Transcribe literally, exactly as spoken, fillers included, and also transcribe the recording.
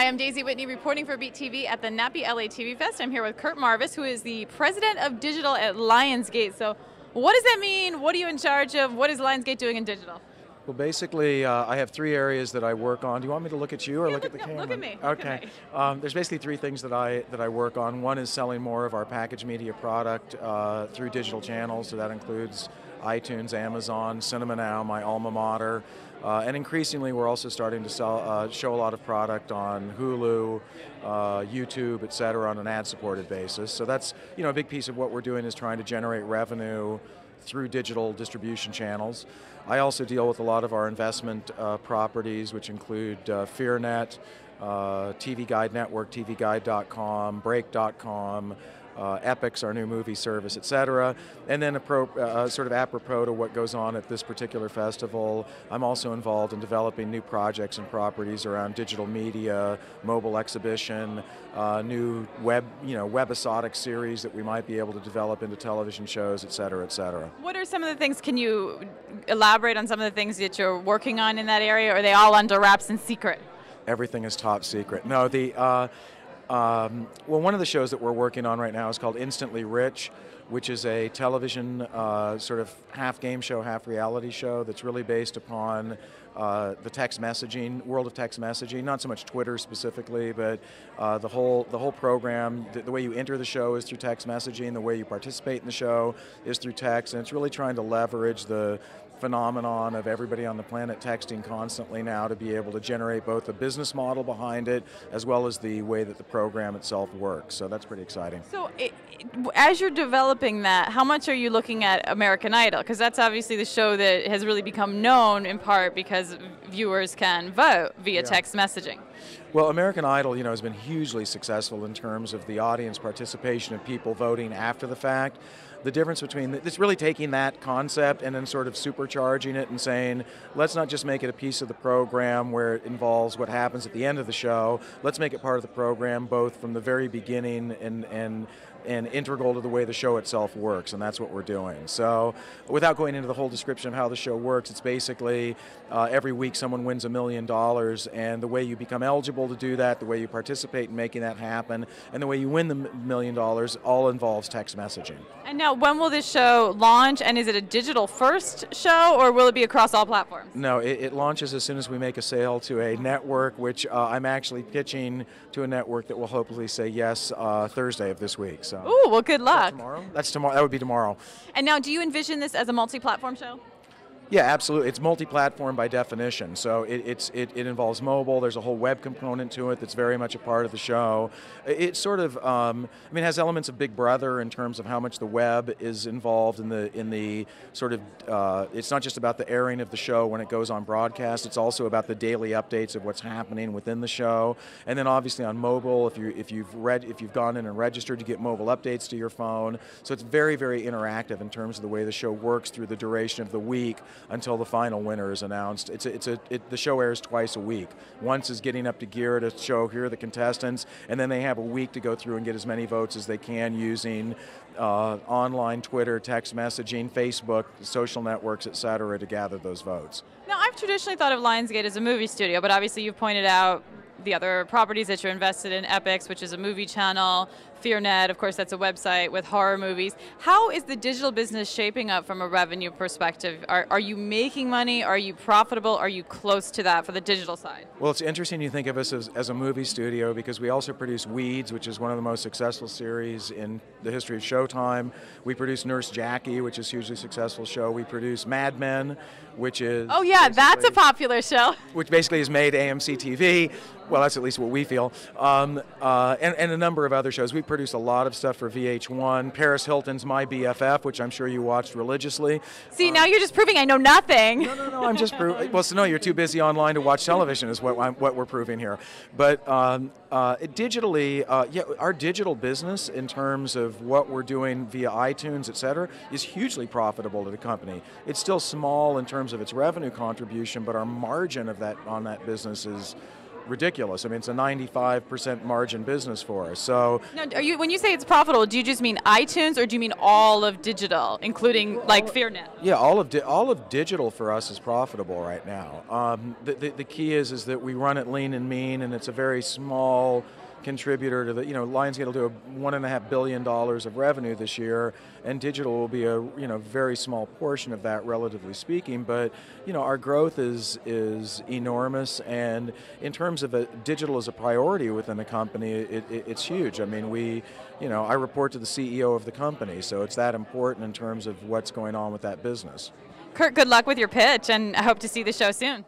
Hi, I'm Daisy Whitney reporting for Beet T V at the Nappy L A T V Fest. I'm here with Kurt Marvis, who is the president of digital at Lionsgate. So what does that mean? What are you in charge of? What is Lionsgate doing in digital? Well, basically, uh, I have three areas that I work on. Do you want me to look at you or yeah, look, look at the no, camera? Look at me. Okay. At me. Um, there's basically three things that I that I work on. One is selling more of our packaged media product uh, through digital channels. So that includes iTunes, Amazon, Cinema Now, my alma mater, uh, and increasingly we're also starting to sell, uh, show a lot of product on Hulu, uh, YouTube, et cetera, on an ad-supported basis. So that's, you know, a big piece of what we're doing is trying to generate revenue through digital distribution channels. I also deal with a lot of our investment uh, properties, which include uh, FearNet, uh, T V Guide Network, T V Guide dot com, Break dot com, Uh, Epix, our new movie service, et cetera. And then uh, sort of apropos to what goes on at this particular festival, I'm also involved in developing new projects and properties around digital media, mobile exhibition, uh, new web, you know, webisodic series that we might be able to develop into television shows, et cetera, et cetera. What are some of the things, can you elaborate on some of the things that you're working on in that area, or are they all under wraps and secret? Everything is top secret. No, the... Uh, Um, well, one of the shows that we're working on right now is called Instantly Rich, which is a television uh, sort of half game show, half reality show that's really based upon uh, the text messaging, world of text messaging, not so much Twitter specifically, but uh, the whole the whole program, the, the way you enter the show is through text messaging, the way you participate in the show is through text, and it's really trying to leverage the phenomenon of everybody on the planet texting constantly now to be able to generate both the business model behind it as well as the way that the program itself works. So that's pretty exciting. So it, as you're developing that, how much are you looking at American Idol? Because that's obviously the show that has really become known in part because viewers can vote via yeah. text messaging. Well, American Idol, you know, has been hugely successful in terms of the audience participation of people voting after the fact. The difference between, it's really taking that concept and then sort of supercharging it and saying, let's not just make it a piece of the program where it involves what happens at the end of the show, let's make it part of the program both from the very beginning and, and and integral to the way the show itself works, and that's what we're doing. So without going into the whole description of how the show works, it's basically uh, every week someone wins a million dollars, and the way you become eligible to do that, the way you participate in making that happen, and the way you win the million dollars all involves text messaging. And now when will this show launch, and is it a digital first show or will it be across all platforms? No, it, it launches as soon as we make a sale to a network, which uh, I'm actually pitching to a network that will hopefully say yes uh, Thursday of this week. So oh, well, good luck. That's tomorrow? That's tomorrow. That would be tomorrow. And now, do you envision this as a multi-platform show? Yeah, absolutely. It's multi-platform by definition. So it, it's, it, it involves mobile. There's a whole web component to it that's very much a part of the show. It, it sort of, um, I mean, it has elements of Big Brother in terms of how much the web is involved in the, in the sort of, uh, it's not just about the airing of the show when it goes on broadcast, it's also about the daily updates of what's happening within the show. And then obviously on mobile, if, you, if, you've, read, if you've gone in and registered, you get mobile updates to your phone. So it's very, very interactive in terms of the way the show works through the duration of the week, until the final winner is announced. It's a, it's a, it, the show airs twice a week. Once is getting up to gear to show here are the contestants, and then they have a week to go through and get as many votes as they can using uh, online Twitter, text messaging, Facebook, social networks, et cetera, to gather those votes. Now, I've traditionally thought of Lionsgate as a movie studio, but obviously you've pointed out the other properties that you're invested in, Epix, which is a movie channel, FearNet, of course, that's a website with horror movies. How is the digital business shaping up from a revenue perspective? Are, are you making money? Are you profitable? Are you close to that for the digital side? Well, it's interesting you think of us as, as a movie studio because we also produce Weeds, which is one of the most successful series in the history of Showtime. We produce Nurse Jackie, which is a hugely successful show. We produce Mad Men, which is... Oh yeah, that's a popular show. Which basically has made A M C T V. Well, that's at least what we feel. Um, uh, and, and a number of other shows. We've produce a lot of stuff for V H one. Paris Hilton's My B F F, which I'm sure you watched religiously. See, um, now you're just proving I know nothing. No, no, no, I'm just proving. Well, so no, you're too busy online to watch television is what, I'm, what we're proving here. But um, uh, digitally, uh, yeah, our digital business in terms of what we're doing via iTunes, et cetera, is hugely profitable to the company. It's still small in terms of its revenue contribution, but our margin of that on that business is ridiculous. I mean, it's a ninety-five percent margin business for us. So, now, are you, when you say it's profitable, do you just mean iTunes, or do you mean all of digital, including well, like FearNet? Yeah, all of di all of digital for us is profitable right now. Um, the, the the key is is that we run it lean and mean, and it's a very small contributor to the, you know, Lionsgate will do a one and a half billion dollars of revenue this year, and digital will be a, you know, very small portion of that, relatively speaking. But, you know, our growth is is enormous, and in terms of a, digital as a priority within the company, it, it, it's huge. I mean, we, you know, I report to the C E O of the company, so it's that important in terms of what's going on with that business. Kurt, good luck with your pitch, and I hope to see the show soon.